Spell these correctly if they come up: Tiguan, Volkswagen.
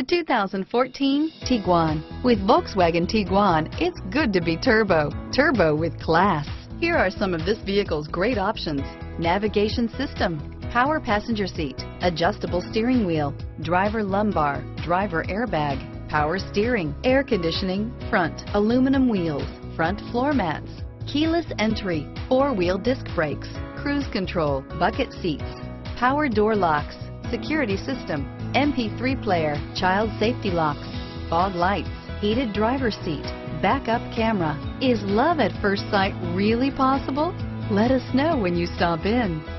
The 2014 Tiguan. With Volkswagen Tiguan, it's good to be turbo. Turbo with class. Here are some of this vehicle's great options. Navigation system, power passenger seat, adjustable steering wheel, driver lumbar, driver airbag, power steering, air conditioning, front, aluminum wheels, front floor mats, keyless entry, four-wheel disc brakes, cruise control, bucket seats, power door locks, security system, MP3 player, child safety locks, fog lights, heated driver's seat, backup camera. Is love at first sight really possible? Let us know when you stop in.